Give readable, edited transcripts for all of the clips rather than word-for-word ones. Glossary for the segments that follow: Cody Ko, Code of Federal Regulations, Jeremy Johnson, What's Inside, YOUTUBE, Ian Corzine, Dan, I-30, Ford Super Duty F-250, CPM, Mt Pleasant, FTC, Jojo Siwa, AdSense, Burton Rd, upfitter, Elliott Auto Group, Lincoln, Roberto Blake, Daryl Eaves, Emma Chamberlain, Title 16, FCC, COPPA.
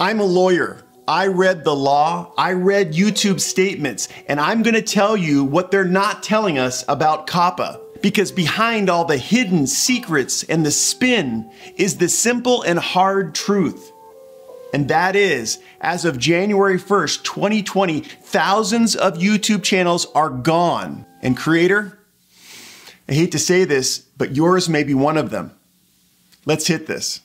I'm a lawyer. I read the law, I read YouTube statements, and I'm gonna tell you what they're not telling us about COPPA. Because behind all the hidden secrets and the spin is the simple and hard truth. And that is, as of January 1st, 2020, thousands of YouTube channels are gone. And creator, I hate to say this, but yours may be one of them. Let's hit this.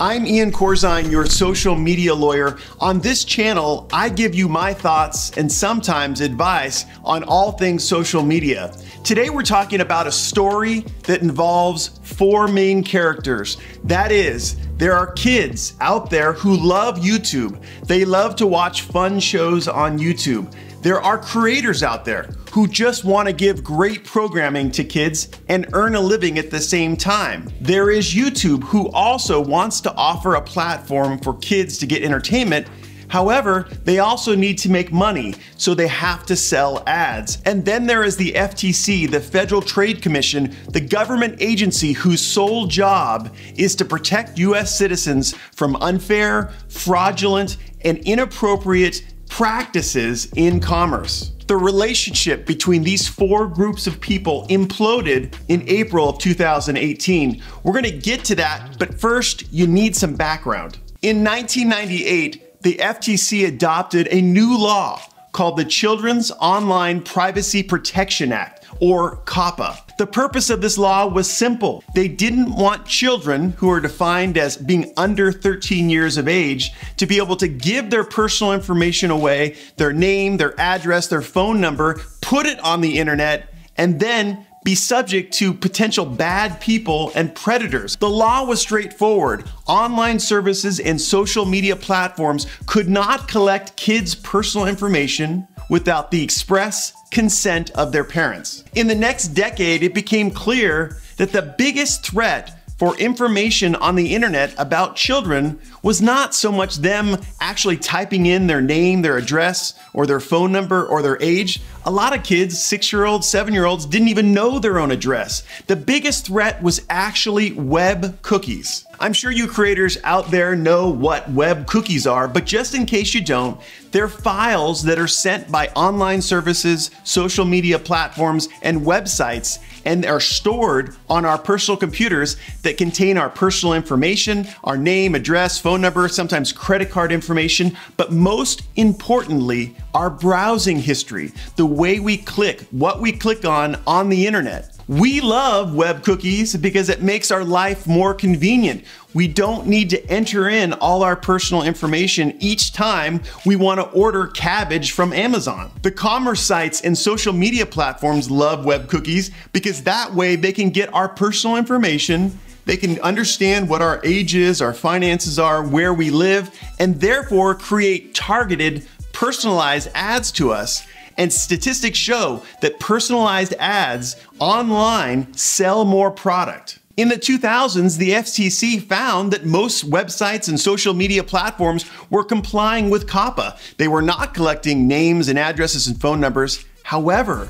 I'm Ian Corzine, your social media lawyer. On this channel, I give you my thoughts and sometimes advice on all things social media. Today we're talking about a story that involves four main characters. That is, there are kids out there who love YouTube. They love to watch fun shows on YouTube. There are creators out there who just want to give great programming to kids and earn a living at the same time. There is YouTube, who also wants to offer a platform for kids to get entertainment. However, they also need to make money, so they have to sell ads. And then there is the FTC, the Federal Trade Commission, the government agency whose sole job is to protect US citizens from unfair, fraudulent, and inappropriate practices in commerce. The relationship between these four groups of people imploded in April of 2018. We're gonna get to that, but first, you need some background. In 1998, the FTC adopted a new law called the Children's Online Privacy Protection Act, or COPPA. The purpose of this law was simple. They didn't want children, who are defined as being under 13 years of age, to be able to give their personal information away, their name, their address, their phone number, put it on the internet, and then be subject to potential bad people and predators. The law was straightforward. Online services and social media platforms could not collect kids' personal information without the express consent of their parents. In the next decade, it became clear that the biggest threat for information on the internet about children was not so much them actually typing in their name, their address, or their phone number, or their age. A lot of kids, 6-year-olds, 7-year-olds, didn't even know their own address. The biggest threat was actually web cookies. I'm sure you creators out there know what web cookies are, but just in case you don't, they're files that are sent by online services, social media platforms, and websites, and are stored on our personal computers that contain our personal information, our name, address, phone number, sometimes credit card information, but most importantly, our browsing history, the way we click, what we click on the internet. We love web cookies because it makes our life more convenient. We don't need to enter in all our personal information each time we want to order cabbage from Amazon. The commerce sites and social media platforms love web cookies because that way they can get our personal information, they can understand what our age is, our finances are, where we live, and therefore create targeted, personalized ads to us. And statistics show that personalized ads online sell more product. In the 2000s, the FTC found that most websites and social media platforms were complying with COPPA. They were not collecting names and addresses and phone numbers. However,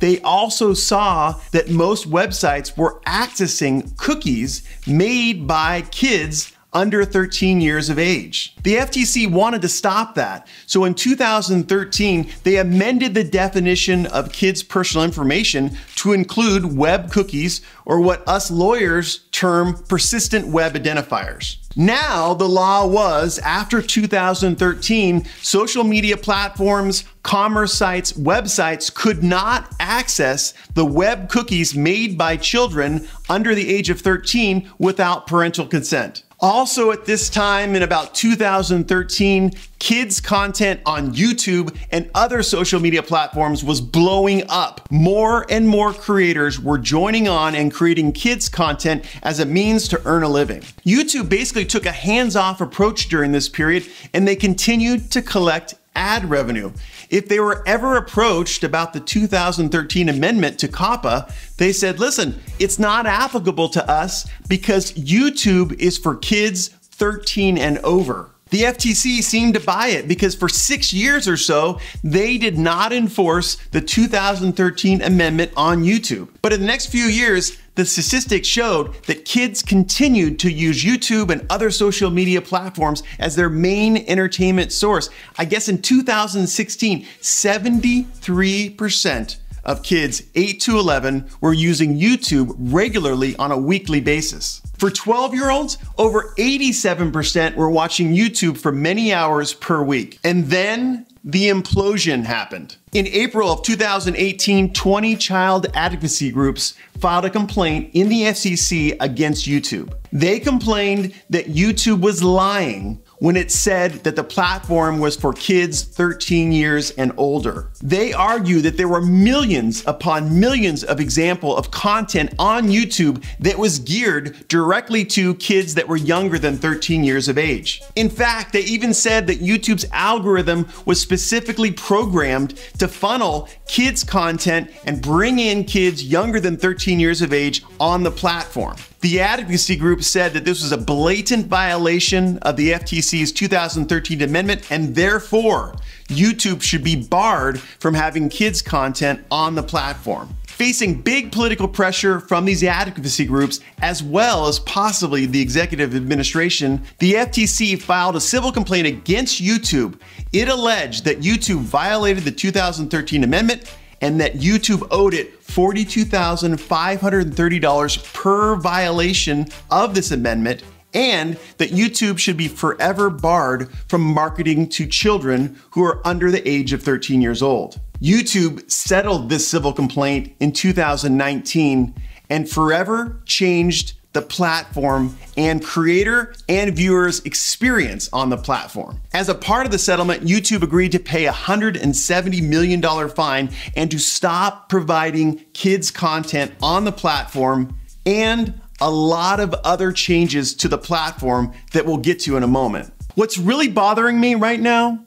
they also saw that most websites were accessing cookies made by kids under 13 years of age. The FTC wanted to stop that. So in 2013, they amended the definition of kids' personal information to include web cookies, or what us lawyers term persistent web identifiers. Now the law was, after 2013, social media platforms, commerce sites, websites could not access the web cookies made by children under the age of 13 without parental consent. Also at this time, in about 2013, kids' content on YouTube and other social media platforms was blowing up. More and more creators were joining on and creating kids' content as a means to earn a living. YouTube basically took a hands-off approach during this period, and they continued to collect ad revenue. If they were ever approached about the 2013 amendment to COPPA, they said, listen, it's not applicable to us because YouTube is for kids 13 and over. The FTC seemed to buy it because for 6 years or so, they did not enforce the 2013 amendment on YouTube. But in the next few years, the statistics showed that kids continued to use YouTube and other social media platforms as their main entertainment source. I guess in 2016, 73% of kids 8 to 11 were using YouTube regularly on a weekly basis. For 12-year-olds, over 87% were watching YouTube for many hours per week. And then the implosion happened. In April of 2018, 20 child advocacy groups filed a complaint in the FTC against YouTube. They complained that YouTube was lying when it said that the platform was for kids 13 years and older. They argued that there were millions upon millions of examples of content on YouTube that was geared directly to kids that were younger than 13 years of age. In fact, they even said that YouTube's algorithm was specifically programmed to funnel kids' content and bring in kids younger than 13 years of age on the platform. The advocacy group said that this was a blatant violation of the FTC's 2013 amendment, and therefore YouTube should be barred from having kids' content on the platform. Facing big political pressure from these advocacy groups, as well as possibly the executive administration, the FTC filed a civil complaint against YouTube. It alleged that YouTube violated the 2013 amendment and that YouTube owed it $42,530 per violation of this amendment, and that YouTube should be forever barred from marketing to children who are under the age of 13 years old. YouTube settled this civil complaint in 2019 and forever changed the platform and creator and viewers' experience on the platform. As a part of the settlement, YouTube agreed to pay a $170 million fine and to stop providing kids' content on the platform, and a lot of other changes to the platform that we'll get to in a moment. What's really bothering me right now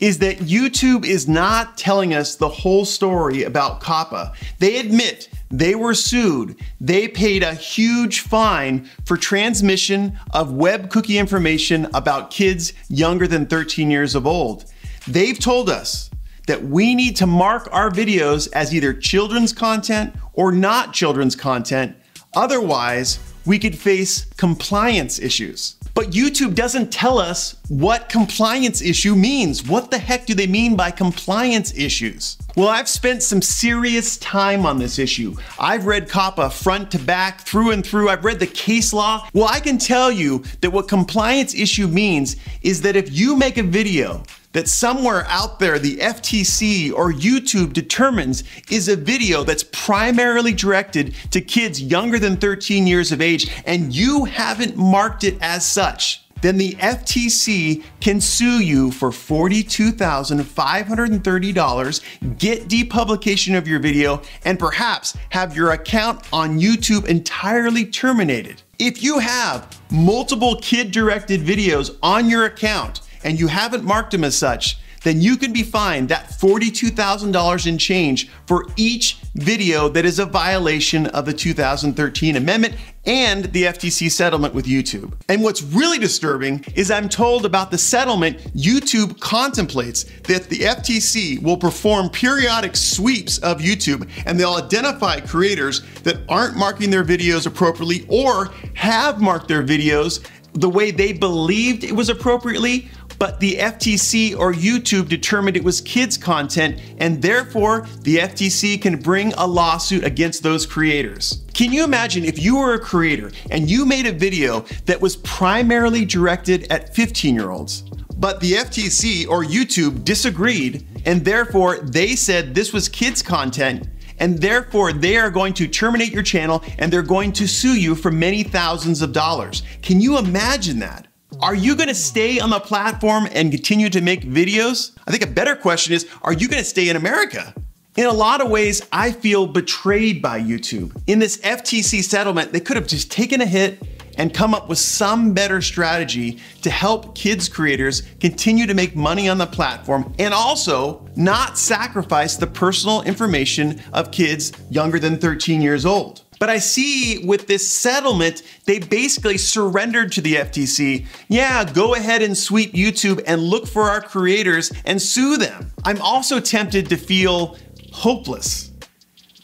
is that YouTube is not telling us the whole story about COPPA. They admit they were sued. They paid a huge fine for transmission of web cookie information about kids younger than 13 years of old. They've told us that we need to mark our videos as either children's content or not children's content. Otherwise, we could face compliance issues. But YouTube doesn't tell us what compliance issue means. What the heck do they mean by compliance issues? Well, I've spent some serious time on this issue. I've read COPPA front to back, through and through. I've read the case law. Well, I can tell you that what compliance issue means is that if you make a video that somewhere out there the FTC or YouTube determines is a video that's primarily directed to kids younger than 13 years of age, and you haven't marked it as such, then the FTC can sue you for $42,530, get depublication of your video, and perhaps have your account on YouTube entirely terminated. If you have multiple kid-directed videos on your account and you haven't marked them as such, then you can be fined that $42,000 in change for each video that is a violation of the 2013 amendment and the FTC settlement with YouTube. And what's really disturbing is I'm told about the settlement, YouTube contemplates that the FTC will perform periodic sweeps of YouTube, and they'll identify creators that aren't marking their videos appropriately or have marked their videos the way they believed it was appropriately, but the FTC or YouTube determined it was kids' content, and therefore the FTC can bring a lawsuit against those creators. Can you imagine if you were a creator and you made a video that was primarily directed at 15-year-olds, but the FTC or YouTube disagreed, and therefore they said this was kids' content, and therefore they are going to terminate your channel and they're going to sue you for many thousands of dollars. Can you imagine that? Are you gonna stay on the platform and continue to make videos? I think a better question is, are you gonna stay in America? In a lot of ways, I feel betrayed by YouTube. In this FTC settlement, they could have just taken a hit and come up with some better strategy to help kids creators continue to make money on the platform and also not sacrifice the personal information of kids younger than 13 years old. But I see with this settlement, they basically surrendered to the FTC. Yeah, go ahead and sweep YouTube and look for our creators and sue them. I'm also tempted to feel hopeless.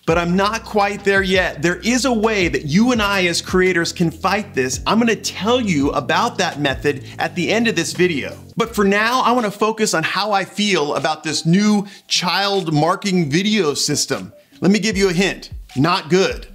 but I'm not quite there yet. There is a way that you and I as creators can fight this. I'm gonna tell you about that method at the end of this video. But for now, I wanna focus on how I feel about this new child marking video system. Let me give you a hint, not good.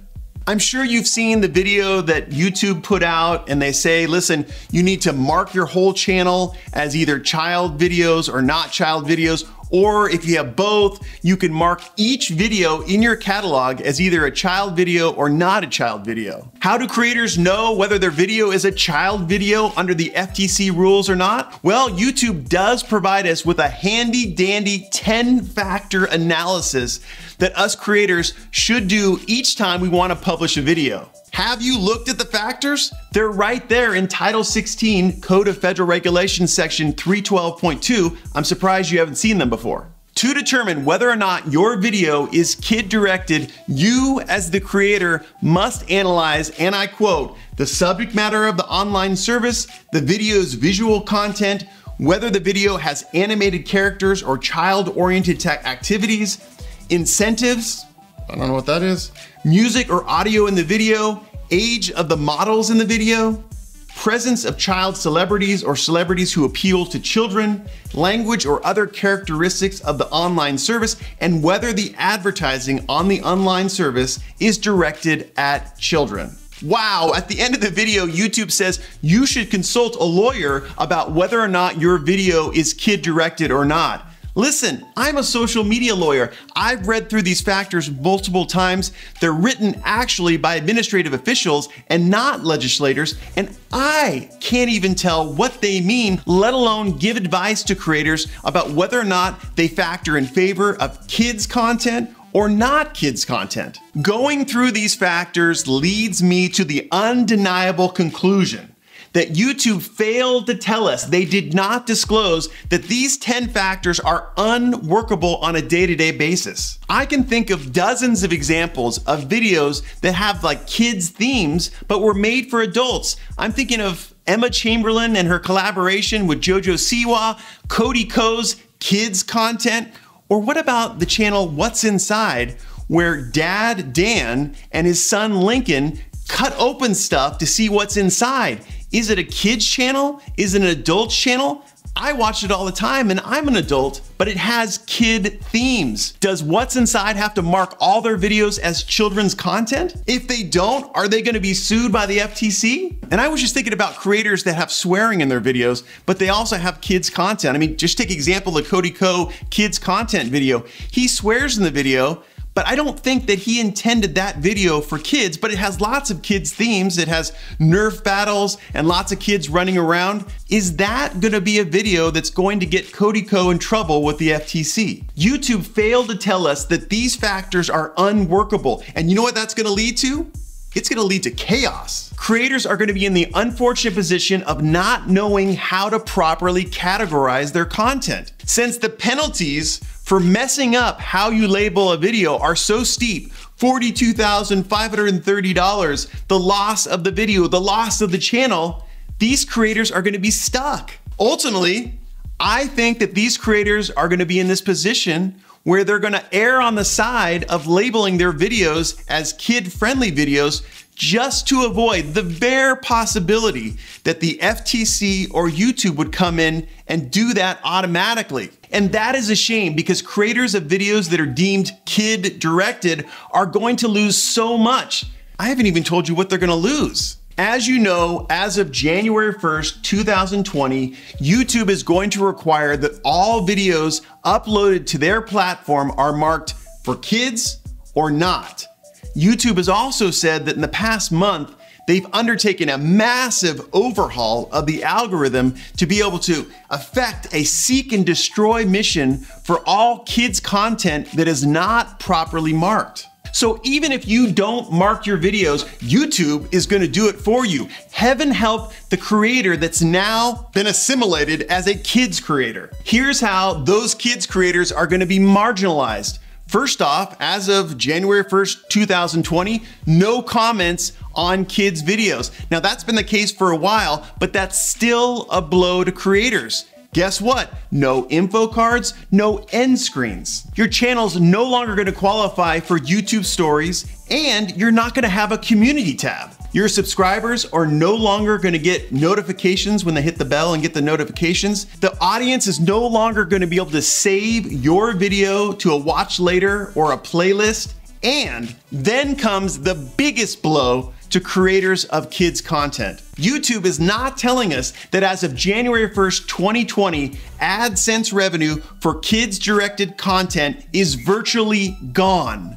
I'm sure you've seen the video that YouTube put out and they say, listen, you need to mark your whole channel as either child videos or not child videos, or if you have both, you can mark each video in your catalog as either a child video or not a child video. How do creators know whether their video is a child video under the FTC rules or not? Well, YouTube does provide us with a handy dandy 10-factor analysis that us creators should do each time we want to publish a video. Have you looked at the factors? They're right there in Title 16, Code of Federal Regulations, Section 312.2. I'm surprised you haven't seen them before. To determine whether or not your video is kid-directed, you as the creator must analyze, and I quote, the subject matter of the online service, the video's visual content, whether the video has animated characters or child-oriented activities, incentives, I don't know what that is, music or audio in the video, age of the models in the video, presence of child celebrities or celebrities who appeal to children, language or other characteristics of the online service, and whether the advertising on the online service is directed at children. Wow, at the end of the video, YouTube says you should consult a lawyer about whether or not your video is kid-directed or not. Listen, I'm a social media lawyer. I've read through these factors multiple times. They're written actually by administrative officials and not legislators, and I can't even tell what they mean, let alone give advice to creators about whether or not they factor in favor of kids' content or not kids' content. Going through these factors leads me to the undeniable conclusion that YouTube failed to tell us. They did not disclose that these 10 factors are unworkable on a day-to-day basis. I can think of dozens of examples of videos that have like kids themes, but were made for adults. I'm thinking of Emma Chamberlain and her collaboration with Jojo Siwa, Cody Ko's kids content, or what about the channel What's Inside, where dad, Dan, and his son, Lincoln, cut open stuff to see what's inside. Is it a kid's channel? Is it an adult's channel? I watch it all the time and I'm an adult, but it has kid themes. Does What's Inside have to mark all their videos as children's content? If they don't, are they gonna be sued by the FTC? And I was just thinking about creators that have swearing in their videos, but they also have kids content. I mean, just take example the Cody Ko kids content video. He swears in the video, but I don't think that he intended that video for kids, but it has lots of kids themes. It has Nerf battles and lots of kids running around. Is that gonna be a video that's going to get Cody Ko in trouble with the FTC? YouTube failed to tell us that these factors are unworkable. And you know what that's gonna lead to? It's gonna lead to chaos. Creators are gonna be in the unfortunate position of not knowing how to properly categorize their content. Since the penalties for messing up how you label a video are so steep, $42,530, the loss of the video, the loss of the channel, these creators are gonna be stuck. Ultimately, I think that these creators are gonna be in this position where they're gonna err on the side of labeling their videos as kid-friendly videos just to avoid the bare possibility that the FTC or YouTube would come in and do that automatically. And that is a shame because creators of videos that are deemed kid-directed are going to lose so much. I haven't even told you what they're gonna lose. As you know, as of January 1st, 2020, YouTube is going to require that all videos uploaded to their platform are marked for kids or not. YouTube has also said that in the past month, they've undertaken a massive overhaul of the algorithm to be able to effect a seek and destroy mission for all kids' content that is not properly marked. So even if you don't mark your videos, YouTube is gonna do it for you. Heaven help the creator that's now been assimilated as a kids creator. Here's how those kids creators are gonna be marginalized. First off, as of January 1st, 2020, no comments on kids' videos. Now that's been the case for a while, but that's still a blow to creators. Guess what? No info cards, no end screens. Your channel's no longer gonna qualify for YouTube stories, and you're not gonna have a community tab. Your subscribers are no longer gonna get notifications when they hit the bell and get the notifications. The audience is no longer gonna be able to save your video to a watch later or a playlist. And then comes the biggest blow to creators of kids content. YouTube is not telling us that as of January 1st, 2020, AdSense revenue for kids directed content is virtually gone.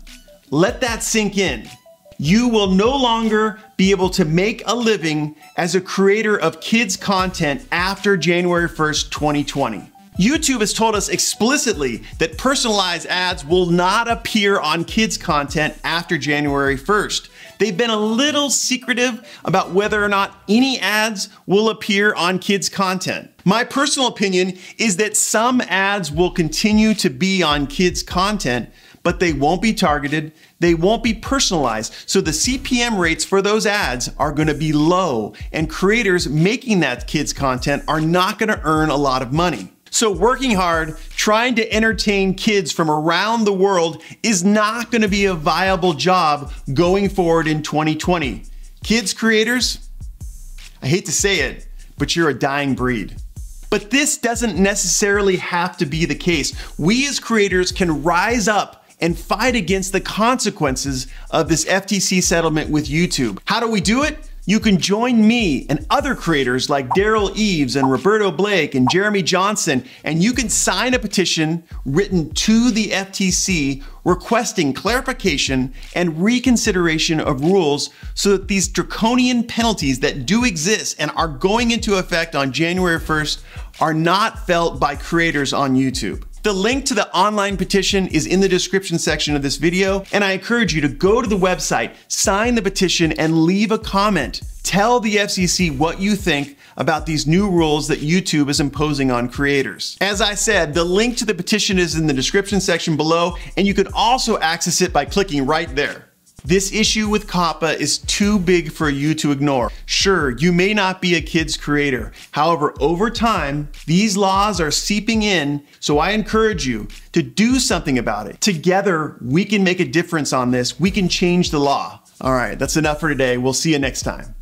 Let that sink in. You will no longer be able to make a living as a creator of kids content after January 1st, 2020. YouTube has told us explicitly that personalized ads will not appear on kids' content after January 1st. They've been a little secretive about whether or not any ads will appear on kids' content. My personal opinion is that some ads will continue to be on kids' content, but they won't be targeted, they won't be personalized, so the CPM rates for those ads are gonna be low, and creators making that kids' content are not gonna earn a lot of money. So working hard, trying to entertain kids from around the world is not gonna be a viable job going forward in 2020. Kids creators, I hate to say it, but you're a dying breed. But this doesn't necessarily have to be the case. We as creators can rise up and fight against the consequences of this FTC settlement with YouTube. How do we do it? You can join me and other creators like Daryl Eaves and Roberto Blake and Jeremy Johnson, and you can sign a petition written to the FTC requesting clarification and reconsideration of rules so that these draconian penalties that do exist and are going into effect on January 1st are not felt by creators on YouTube. The link to the online petition is in the description section of this video, and I encourage you to go to the website, sign the petition, and leave a comment. Tell the FCC what you think about these new rules that YouTube is imposing on creators. As I said, the link to the petition is in the description section below, and you can also access it by clicking right there. This issue with COPPA is too big for you to ignore. Sure, you may not be a kid's creator. However, over time, these laws are seeping in, so I encourage you to do something about it. Together, we can make a difference on this. We can change the law. All right, that's enough for today. We'll see you next time.